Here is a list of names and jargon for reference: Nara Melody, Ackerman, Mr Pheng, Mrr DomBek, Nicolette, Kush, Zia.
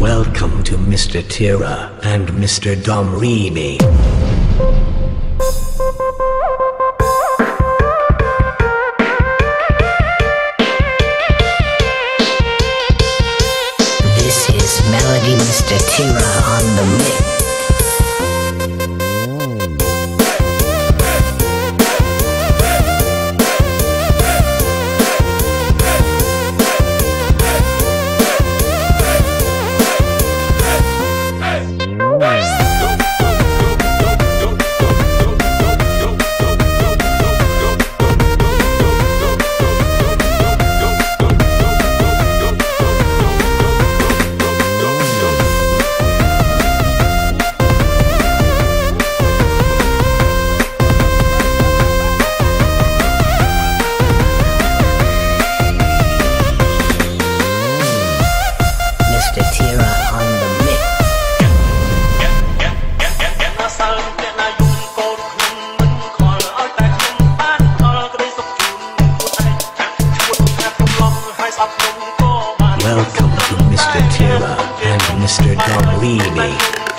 Welcome to Mr. Tira and Mr. Domrini. This is Melody Mr. Tira on the mix. Welcome to Mr. Tira and Mr. Domrini.